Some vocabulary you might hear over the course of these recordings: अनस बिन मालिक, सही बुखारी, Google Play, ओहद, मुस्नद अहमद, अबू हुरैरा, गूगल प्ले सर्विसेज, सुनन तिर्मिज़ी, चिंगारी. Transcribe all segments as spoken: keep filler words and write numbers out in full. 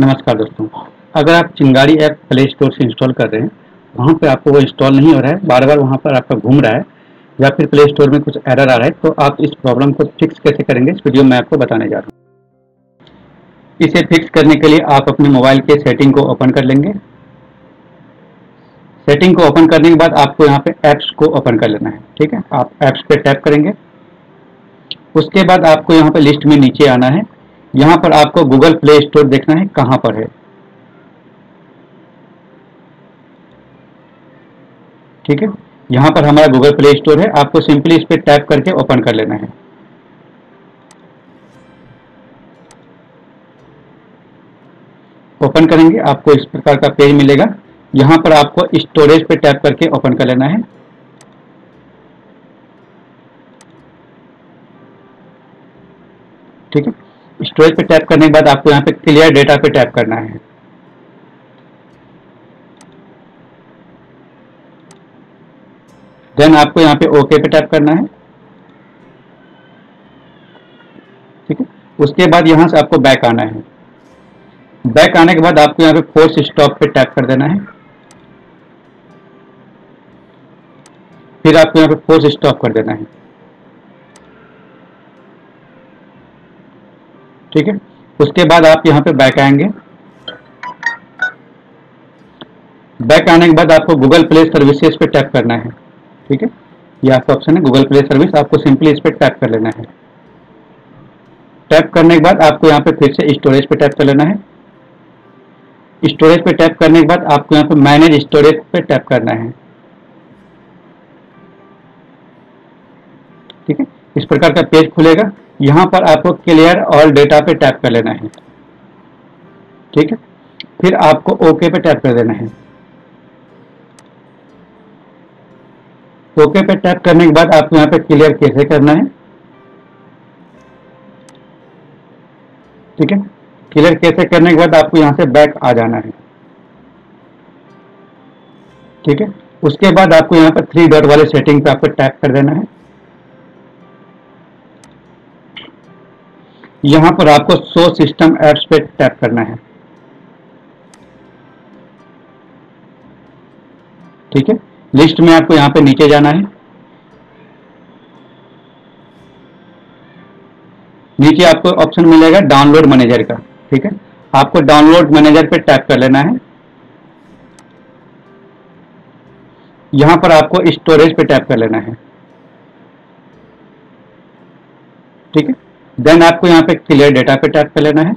नमस्कार दोस्तों, अगर आप चिंगारी ऐप प्ले स्टोर से इंस्टॉल कर रहे हैं, वहाँ पे आपको वो इंस्टॉल नहीं हो रहा है, बार बार वहाँ पर आपका घूम रहा है या फिर प्ले स्टोर में कुछ एरर आ रहा है, तो आप इस प्रॉब्लम को फिक्स कैसे करेंगे इस वीडियो में आपको बताने जा रहा हूँ। इसे फिक्स करने के लिए आप अपने मोबाइल के सेटिंग को ओपन कर लेंगे। सेटिंग को ओपन करने के बाद आपको यहाँ पे ऐप्स को ओपन कर लेना है, ठीक है। आप ऐप्स पे टैप करेंगे, उसके बाद आपको यहाँ पे लिस्ट में नीचे आना है। यहाँ पर आपको गूगल प्ले स्टोर देखना है कहाँ पर है, ठीक है। यहाँ पर हमारा गूगल प्ले स्टोर है, आपको सिंपली इस पे टैप करके ओपन कर लेना है। ओपन करेंगे, आपको इस प्रकार का पेज मिलेगा। यहाँ पर आपको स्टोरेज पे टैप करके ओपन कर लेना है। ठीक है, स्टोरेज पे टैप करने के बाद आपको यहाँ पे क्लियर डेटा पे टैप करना है। देन आपको यहाँ पे ओके पे टैप करना है, ठीक है। उसके बाद यहाँ से आपको बैक आना है। बैक आने के बाद आपको यहाँ पे फोर्स स्टॉप पे टैप कर देना है। फिर आपको यहाँ पे फोर्स स्टॉप कर देना है, ठीक है। उसके बाद आप यहाँ पे बैक आएंगे। बैक आने के बाद आपको गूगल प्ले सर्विसेज पे टैप करना है, ठीक है। ये आपका ऑप्शन है गूगल प्ले सर्विस, आपको सिंपली इस पे टैप कर लेना है। टैप करने के बाद आपको यहाँ पे फिर से स्टोरेज पे टैप कर लेना है। स्टोरेज पे टैप करने के बाद आपको यहाँ पे मैनेज स्टोरेज पे टैप करना है, ठीक है। इस प्रकार का पेज खुलेगा। यहाँ पर आपको क्लियर ऑल डेटा पे टैप कर लेना है, ठीक है। फिर आपको ओके पे टैप कर देना है। ओके पे टैप करने के बाद आपको यहाँ पे क्लियर कैसे करना है, ठीक है। क्लियर कैसे करने के बाद आपको यहाँ से बैक आ जाना है, ठीक है। उसके बाद आपको यहाँ पर थ्री डॉट वाले सेटिंग पे आपको टैप कर देना है। यहाँ पर आपको शो सिस्टम एप्स पे टैप करना है, ठीक है। लिस्ट में आपको यहाँ पे नीचे जाना है। नीचे आपको ऑप्शन मिलेगा डाउनलोड मैनेजर का, ठीक है। आपको डाउनलोड मैनेजर पे टैप कर लेना है। यहाँ पर आपको स्टोरेज पे टैप कर लेना है, ठीक है। देन आपको यहाँ पे क्लियर डेटा पे टैप कर लेना है।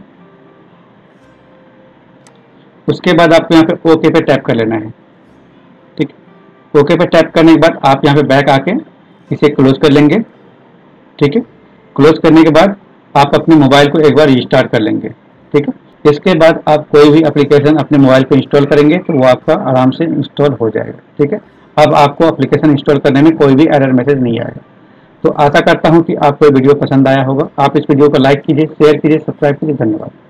उसके बाद आपको यहाँ पे ओके पे टैप कर लेना है, ठीक। ओके पे टैप करने के बाद आप यहाँ पे बैक आके इसे क्लोज कर लेंगे, ठीक है। क्लोज करने के बाद आप अपने मोबाइल को एक बार रिस्टार्ट कर लेंगे, ठीक है। इसके बाद आप कोई भी एप्लीकेशन अपने मोबाइल पे इंस्टॉल करेंगे तो वो आपका आराम से इंस्टॉल हो जाएगा, ठीक है। अब आपको एप्लीकेशन इंस्टॉल करने में कोई भी एरर मैसेज नहीं आएगा। तो आशा करता हूं कि आपको ये वीडियो पसंद आया होगा। आप इस वीडियो को लाइक कीजिए, शेयर कीजिए, सब्सक्राइब कीजिए। धन्यवाद।